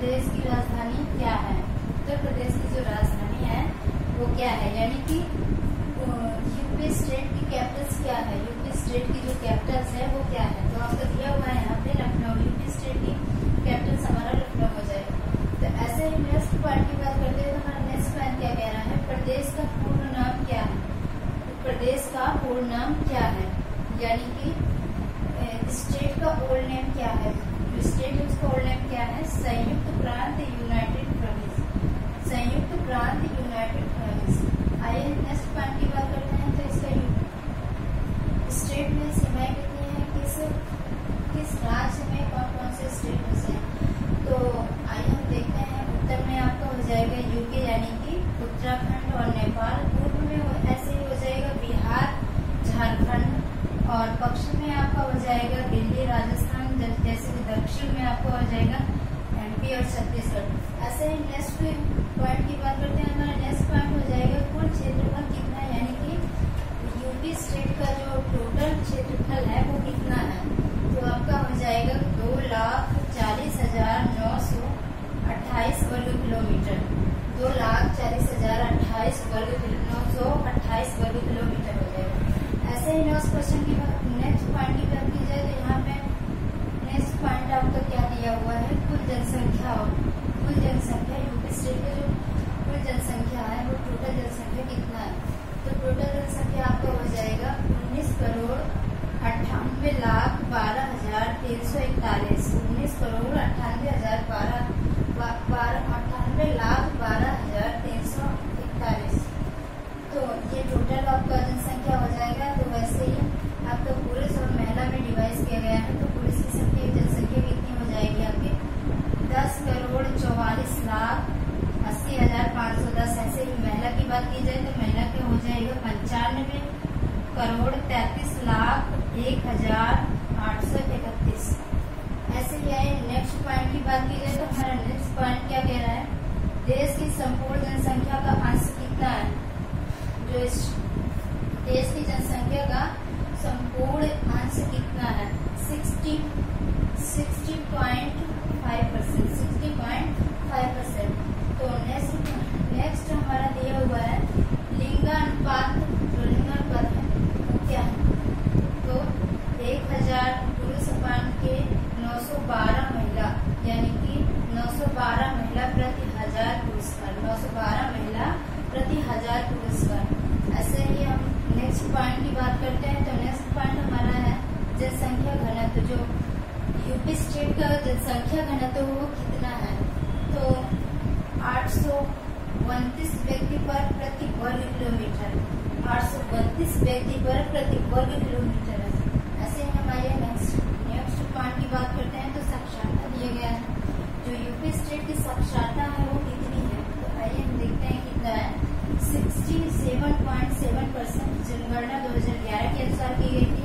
प्रदेश की राजधानी क्या है? उत्तर प्रदेश की जो राजधानी है वो क्या है, यानी कि यूपी स्टेट की कैपिटल्स क्या है, यूपी स्टेट की जो कैपिटल्स है वो क्या है। तो आपको दिया हुआ है यहाँ पे लखनऊ, यूपी स्टेट की कैपिटल्स हमारा लखनऊ हो जाएगा। तो ऐसे ही नेक्स्ट पार्ट की बात करते हैं तो हमारा नेक्स्ट पॉइंट क्या कह रहा है, प्रदेश का पूर्ण नाम क्या है, प्रदेश का पूर्ण नाम क्या है, यानी कि स्टेट का ओल्ड नेम क्या है, स्टेट उसका ओल्ड नेम क्या है, संयुक्त प्रांत यूनाइटेड प्रोविंस, संयुक्त प्रांत यूनाइटेड प्रोविंस। आइए नेक्स्ट पॉइंट की बात करते हैं, तो इसका स्टेट में सीमाएं कितनी है, किस राज्य में कौन कौन से स्टेट बसे हैं। तो आइए हम देखते हैं, उत्तर में आपका हो जाएगा यूके यानी कि उत्तराखंड और नेपाल, पूर्व में ऐसे ही हो जाएगा बिहार, झारखंड, और पश्चिम में आपका हो जाएगा दिल्ली, राजस्थान, जैसे कि दक्षिण में आपका हो जाएगा एमपी और छत्तीसगढ़। ऐसे ही नेक्स्ट पॉइंट की बात करते हैं, हमारा नेक्स्ट पॉइंट हो जाएगा कुल क्षेत्रफल कितना है, यानी कि यूपी स्टेट का जो टोटल क्षेत्रफल है वो कितना है। तो आपका हो जाएगा 2,40,928 वर्ग किलोमीटर, 2,40,028 वर्ग 928 वर्ग किलोमीटर हो जाएगा। ऐसे ही नेक्स्ट क्वेश्चन की नेक्स्ट पॉइंट की बात की जाए तो यहाँ पे नेक्स्ट पॉइंट आपका क्या दिया हुआ है, कुल जनसंख्या, कुल जनसंख्या यूपी स्टेट की जो कुल जनसंख्या है वो टोटल जनसंख्या कितना है। तो टोटल जनसंख्या आपका हो जाएगा 19,98,12,341, 19,98,12,341। तो ये टोटल आपका जनसंख्या हो जाएगा। तो वैसे ही आपका पुरुष और महिला में डिवाइड किया गया है, तो पुरुष की सबकी जनसंख्या कितनी हो जाएगी आपकी 10,44,80,510। ऐसे ही महिला की बात की जाए तो महिला के हो जाएगा 95,33,01,831। ऐसे ही आए नेक्स्ट पॉइंट की बात की जाए तो हमारा नेक्स्ट पॉइंट क्या कह रहा है, देश की संपूर्ण जनसंख्या का अंश कितना है, जो देश की जनसंख्या का संपूर्ण अंश कितना है, 60.5%। तो नेक्स्ट हमारा दिया हुआ है लिंगानुपात, जो लिंगानुपात है वो क्या है, तो 1,000 पुरुष अपान के 912 महिला, यानी कि 912 महिला प्रति 1,000 पुरुष पर, 912 महिला प्रति 1,000 पुरुष पर। ऐसे ही हम नेक्स्ट पॉइंट की बात करते हैं, तो नेक्स्ट पॉइंट हमारा है जनसंख्या घनत्व, जो यूपी स्टेट का जनसंख्या घनत्व वो कितना है, तो 832 व्यक्ति पर प्रति वर्ग किलोमीटर, 832 व्यक्ति पर प्रति वर्ग किलोमीटर है। ऐसे ही हमारे नेक्स्ट पॉइंट की बात करते हैं, तो साक्षरता दिया गया है, जो यूपी स्टेट की साक्षरता है वो कितनी है। तो आइए हम देखते हैं कितना है, 67.7% जनगणना 2011 के अनुसार की गई थी,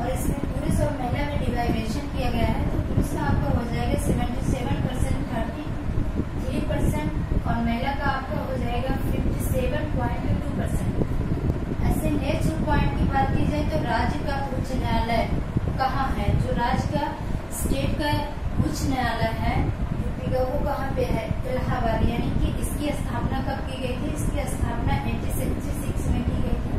और इसमें पुरुष और महिला में डिवाइडेशन किया गया है। तो पुरुष का आपका हो जाएगा 77%, 33%, और महिला का आपका हो जाएगा 57.2%। ऐसे नेक्स्ट पॉइंट की बात की जाए तो राज्य का उच्च न्यायालय कहाँ है, जो राज्य का स्टेट का उच्च न्यायालय है यूपी का वो कहाँ पे है, इलाहाबाद, यानी कि इसकी स्थापना कब की गई थी, इसकी स्थापना 1866 में की गई थी।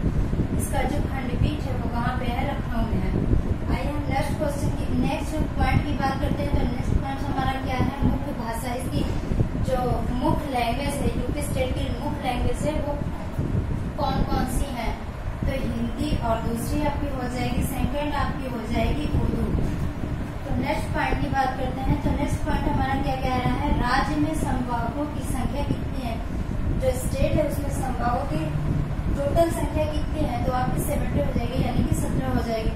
इसका जो खंडपीठ है वो कहाँ पे है, लखनऊ में है। आइए हम नेक्स्ट क्वेश्चन की नेक्स्ट पॉइंट की बात करते हैं, तो नेक्स्ट पॉइंट हमारा क्या है, मुख्य भाषा, इसकी जो मुख्य लैंग्वेज है, यूपी स्टेट की मुख्य लैंग्वेज है वो कौन कौन सी है, तो हिंदी, और दूसरी आपकी हो जाएगी सेकेंड आपकी हो जाएगी उर्दू। तो नेक्स्ट पॉइंट की बात करते हैं, तो नेक्स्ट पॉइंट हमारा क्या कह रहा है, राज्य में संभागों की संख्या कितनी है, जो स्टेट है उसमें संभागों की टोटल संख्या कितनी है, तो आपकी 70 हो जाएगी, यानी कि 17 हो जाएगी।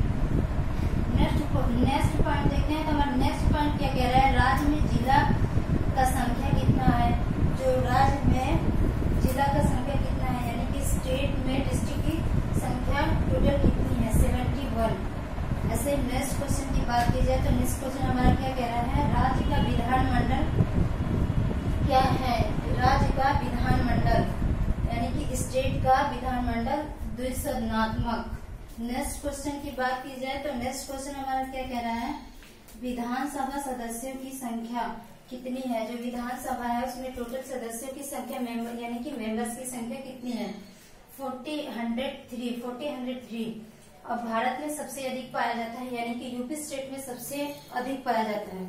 नेक्स्ट पॉइंट देखते हैं, तो हमारा नेक्स्ट पॉइंट क्या कह रहा है, राज्य में जिला का संख्या कितना है, जो राज्य में जिला का संख्या कितना है, यानी कि स्टेट में डिस्ट्रिक्ट की संख्या टोटल कितनी है, 71। ऐसे नेक्स्ट क्वेश्चन की बात की जाए तो नेक्स्ट क्वेश्चन हमारा क्या कह रहा है, राज्य का विधानमंडल क्या है, राज्य का विधानमंडल यानी कि स्टेट का विधानमंडल द्विसदनात्मक। नेक्स्ट क्वेश्चन की बात की जाए तो नेक्स्ट क्वेश्चन हमारा क्या कह रहा है, विधानसभा सदस्यों की संख्या, कितनी है। जो विधानसभा है उसमें टोटल सदस्यों की संख्या मेंबर यानी कि मेंबर्स की संख्या कितनी है 4003। और भारत में सबसे अधिक पाया जाता है यानी कि यूपी स्टेट में सबसे अधिक पाया जाता है।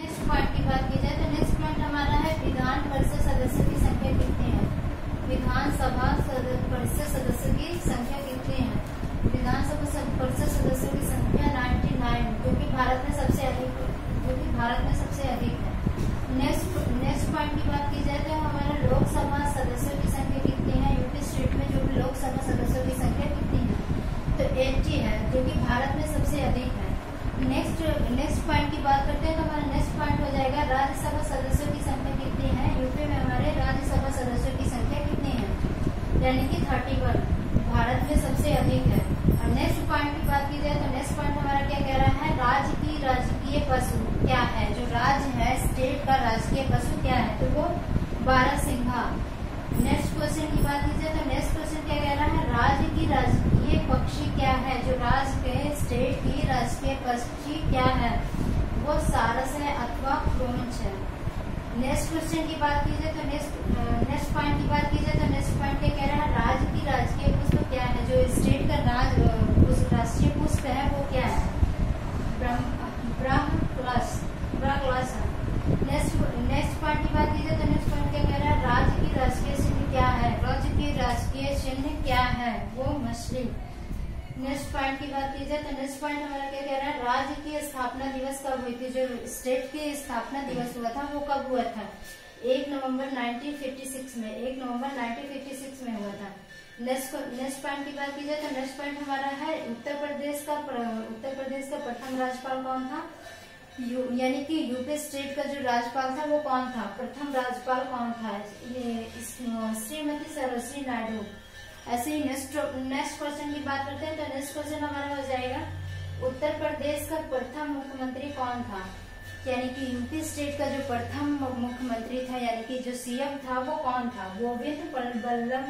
नेक्स्ट पॉइंट की बात की जाए तो नेक्स्ट पॉइंट हमारा है विधान परिषद सदस्यों की संख्या कितनी है। विधानसभा परिषद सदस्यों की संख्या कितनी है। विधानसभा परिषद सदस्यों की संख्या 99 जो की भारत में सबसे अधिक है। नेक्स्ट पॉइंट की बात की जाए तो हमारे लोकसभा सदस्यों की संख्या कितनी है। यूपी स्टेट में जो भी लोकसभा सदस्यों की संख्या कितनी है तो 80 है जो कि भारत में सबसे अधिक है। नेक्स्ट पॉइंट की बात करते हैं तो हमारा नेक्स्ट पॉइंट हो जाएगा राज्यसभा सदस्यों की संख्या कितनी है। यूपी में हमारे राज्यसभा सदस्यों की संख्या कितनी है यानी कि 31 भारत में सबसे अधिक है। और नेक्स्ट पॉइंट की बात की जाए तो नेक्स्ट पॉइंट हमारा क्या कह रहा है, राज्य की राजकीय पशु क्या है। जो राज्य है स्टेट का राजकीय पशु क्या है तो वो बारहसिंघा। नेक्स्ट क्वेश्चन की बात की जाए तो नेक्स्ट क्वेश्चन क्या कह रहा है, राज्य की राजकीय पक्षी क्या है। जो राज्य के स्टेट की राजकीय पक्षी क्या है वो सारस है अथवा क्रोंच है। नेक्स्ट क्वेश्चन की बात की जाए तो नेक्स्ट पॉइंट की बात की जाए तो नेक्स्ट पॉइंट क्या कह रहा है, राज्य की राजकीय पुष्प क्या है। जो स्टेट का राष्ट्रीय पुष्प है वो क्या है, ब्रह्मकमल है। नेक्स्ट पॉइंट की बात कीजिए तो नेक्स्ट पॉइंट क्या कह रहा है, राज्य की राजकीय चिन्ह क्या है। राज्य की राजकीय चिन्ह क्या है वो मछली। नेक्स्ट पॉइंट की बात कीजिए तो नेक्स्ट पॉइंट हमारा क्या कह रहा है, राज्य की स्थापना दिवस कब हुई थी। जो स्टेट की स्थापना दिवस हुआ था वो कब हुआ था, 1 नवंबर 1956 में। 1 नवंबर 1956 में हुआ था। नेक्स्ट पॉइंट की बात की जाए तो नेक्स्ट पॉइंट हमारा है उत्तर प्रदेश का प्रथम राज्यपाल कौन था। यानी कि यूपी स्टेट का जो राज्यपाल था वो कौन था, प्रथम राज्यपाल कौन था, श्रीमती सरोजिनी नायडू। ऐसे ही नेक्स्ट क्वेश्चन की बात करते हैं तो नेक्स्ट क्वेश्चन हमारा हो जाएगा, उत्तर प्रदेश का प्रथम मुख्यमंत्री कौन था। यानी कि यूपी स्टेट का जो प्रथम मुख्यमंत्री था यानी कि जो सीएम था वो कौन था, गोविंद बल्लभ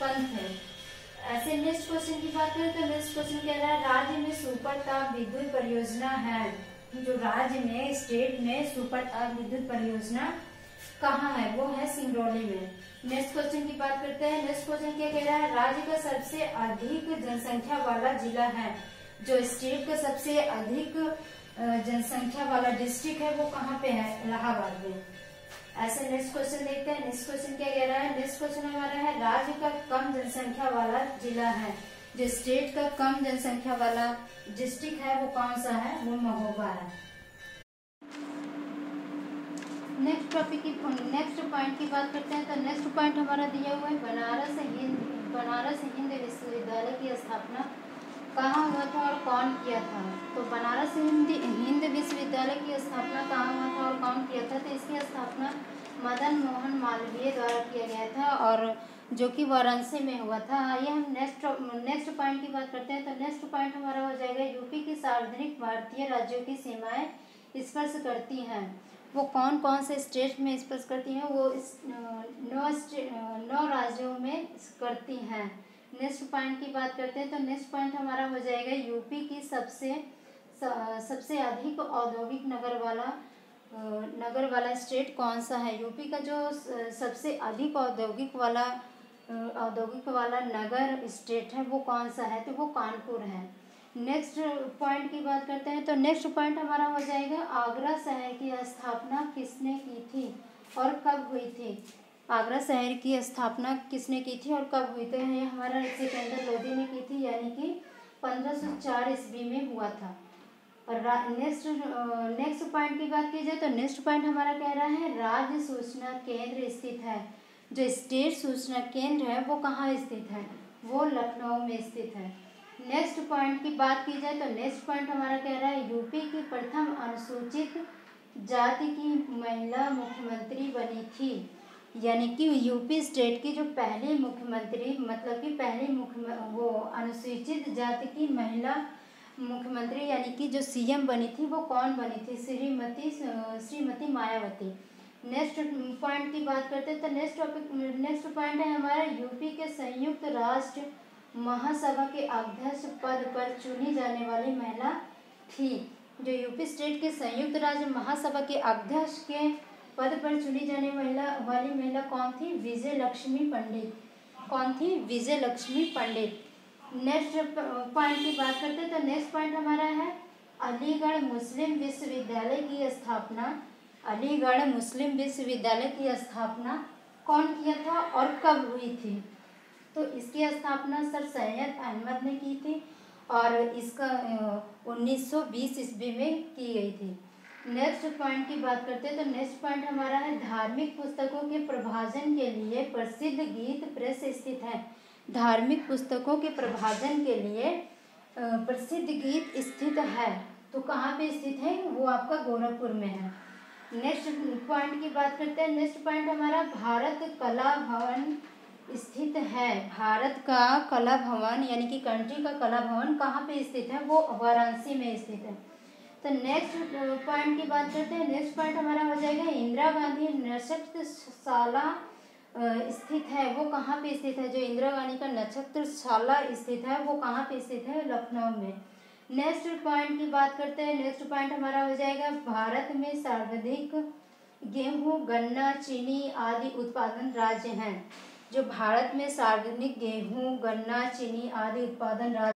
पंत है। ऐसे नेक्स्ट क्वेश्चन की बात करें तो नेक्स्ट क्वेश्चन कह रहा है, राज्य में सुपर ताप विद्युत परियोजना है। जो राज्य में स्टेट में सुपर ताप विद्युत परियोजना कहाँ है वो है सिंगरौली में। नेक्स्ट क्वेश्चन की बात करते हैं, नेक्स्ट क्वेश्चन क्या कह रहा है, राज्य का सबसे अधिक जनसंख्या वाला जिला है। जो स्टेट का सबसे अधिक जनसंख्या वाला डिस्ट्रिक्ट है वो कहाँ पे है, इलाहाबाद में। ऐसे नेक्स्ट क्वेश्चन देखते हैं, नेक्स्ट क्वेश्चन क्या कह रहा है, नेक्स्ट क्वेश्चन हमारा है, राज्य का कम जनसंख्या वाला जिला है। जो स्टेट का कम जनसंख्या वाला डिस्ट्रिक्ट है वो कौन सा है, वो महोबा है। नेक्स्ट पॉइंट की बात करते हैं तो नेक्स्ट पॉइंट हमारा दिया हुआ है, बनारस हिंदू विश्वविद्यालय की स्थापना कहाँ हुआ था और कौन किया था। तो बनारस हिंद विश्वविद्यालय की स्थापना कहाँ हुआ था और कौन किया था, तो इसकी स्थापना मदन मोहन मालवीय द्वारा किया गया था और जो कि वाराणसी में हुआ था। आइए हम नेक्स्ट पॉइंट की बात करते हैं तो नेक्स्ट पॉइंट हमारा हो जाएगा, यूपी की सार्वजनिक भारतीय राज्यों की सीमाएँ स्पर्श करती हैं। वो कौन कौन से स्टेट में स्पर्श करती हैं, वो 9 राज्यों में करती हैं। नेक्स्ट पॉइंट की बात करते हैं तो नेक्स्ट पॉइंट हमारा हो जाएगा, यूपी की सबसे अधिक औद्योगिक नगर वाला स्टेट कौन सा है। यूपी का जो सबसे अधिक औद्योगिक वाला नगर स्टेट है वो कौन सा है, तो वो कानपुर है। नेक्स्ट पॉइंट की बात करते हैं तो नेक्स्ट पॉइंट हमारा हो जाएगा, आगरा शहर की स्थापना किसने की थी और कब हुई थी। आगरा शहर की स्थापना किसने की थी और कब हुई, तो ये हमारा सिकंदर लोदी ने की थी यानी कि 1504 ईस्वी में हुआ था। और नेक्स्ट पॉइंट की बात की जाए तो नेक्स्ट पॉइंट हमारा कह रहा है, राज्य सूचना केंद्र स्थित है। जो स्टेट सूचना केंद्र है वो कहाँ स्थित है, वो लखनऊ में स्थित है। नेक्स्ट पॉइंट की बात की जाए तो नेक्स्ट पॉइंट हमारा कह रहा है, यूपी की प्रथम अनुसूचित जाति की महिला मुख्यमंत्री बनी थी। यानी कि यूपी स्टेट की जो पहली मुख्यमंत्री मतलब कि पहली वो अनुसूचित जाति की महिला मुख्यमंत्री यानी कि जो सीएम बनी थी वो कौन बनी थी, श्रीमती मायावती। नेक्स्ट पॉइंट की बात करते हैं तो नेक्स्ट पॉइंट है हमारा, यूपी के संयुक्त राष्ट्र महासभा के अध्यक्ष पद पर चुनी जाने वाली महिला थी। जो यूपी स्टेट के संयुक्त राज्य महासभा के अध्यक्ष के पद पर चुनी जाने वाली महिला कौन थी? विजय लक्ष्मी पंडित। कौन थी? विजय लक्ष्मी पंडित। नेक्स्ट पॉइंट की बात करते हैं तो नेक्स्ट पॉइंट हमारा है अलीगढ़ मुस्लिम विश्वविद्यालय की स्थापना। अलीगढ़ मुस्लिम विश्वविद्यालय की स्थापना कौन किया था और कब हुई थी? तो इसकी स्थापना सर सैयद अहमद ने की थी और इसका 1920 ईस्वी में की गई थी। नेक्स्ट पॉइंट की बात करते हैं तो नेक्स्ट पॉइंट हमारा है धार्मिक पुस्तकों के प्रभाजन के लिए प्रसिद्ध गीत प्रेस स्थित है। धार्मिक पुस्तकों के प्रभाजन के लिए प्रसिद्ध गीत स्थित है, तो कहाँ पे स्थित है? वो आपका गोरखपुर में है। नेक्स्ट पॉइंट की बात करते हैं। नेक्स्ट पॉइंट हमारा भारत कला भवन स्थित है। भारत का कला भवन यानी कि कंट्री का कला भवन कहाँ पे स्थित है? वो वाराणसी में स्थित है। तो नेक्स्ट पॉइंट की बात करते हैं। नेक्स्ट पॉइंट हमारा हो जाएगा इंदिरा गांधी नक्षत्रशाला स्थित है। वो कहाँ पे स्थित है? जो इंदिरा गांधी का नक्षत्रशाला स्थित है वो कहाँ पे स्थित है? लखनऊ में। नेक्स्ट पॉइंट की बात करते हैं। नेक्स्ट पॉइंट हमारा हो जाएगा भारत में सर्वाधिक गेहूं, गन्ना, चीनी आदि उत्पादन राज्य हैं। जो भारत में सर्वाधिक गेहूं, गन्ना, चीनी आदि उत्पादन राज्य।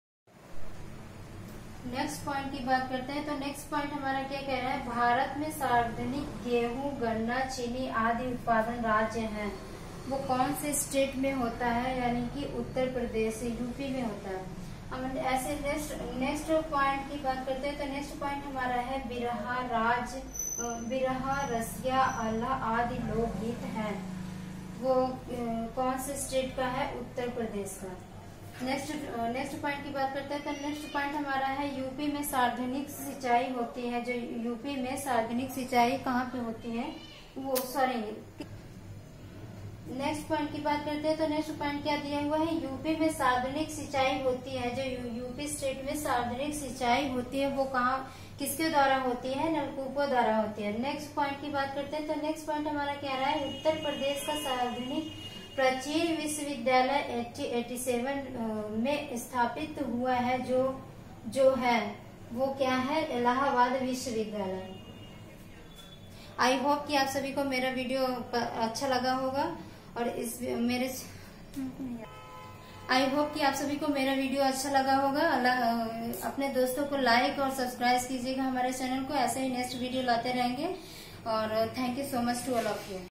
नेक्स्ट पॉइंट की बात करते हैं तो नेक्स्ट पॉइंट हमारा क्या कह रहा है? भारत में सर्वाधिक गेहूं, गन्ना, चीनी आदि उत्पादन राज्य हैं। वो कौन से स्टेट में होता है? यानी कि उत्तर प्रदेश, यूपी में होता है। अब ऐसे नेक्स्ट पॉइंट की बात करते हैं तो नेक्स्ट पॉइंट हमारा है बिरहा राज, बिरहा, रसिया, अल्लाह आदि लोकगीत हैं। वो कौन से स्टेट का है? उत्तर प्रदेश का। नेक्स्ट पॉइंट की बात करते हैं तो नेक्स्ट पॉइंट हमारा है यूपी में सार्वजनिक सिंचाई होती है। जो यूपी में सार्वजनिक सिंचाई कहाँ पे होती है? वो नेक्स्ट पॉइंट की बात करते हैं तो नेक्स्ट पॉइंट क्या दिया हुआ है? यूपी में सार्वजनिक सिंचाई होती है। जो यूपी स्टेट में सार्वजनिक सिंचाई होती है वो कहाँ, किसके द्वारा होती है? नलकूपों द्वारा होती है। नेक्स्ट पॉइंट की बात करते हैं तो नेक्स्ट पॉइंट हमारा क्या रहा है? उत्तर प्रदेश का सार्वजनिक प्राचीन विश्वविद्यालय 1887 में स्थापित हुआ है। जो है वो क्या है? इलाहाबाद विश्वविद्यालय। आई होप कि आप सभी को मेरा वीडियो अच्छा लगा होगा और आई होप कि आप सभी को मेरा वीडियो अच्छा लगा होगा। अपने दोस्तों को लाइक और सब्सक्राइब कीजिएगा हमारे चैनल को। ऐसे ही नेक्स्ट वीडियो लाते रहेंगे और thank you so much to all of you.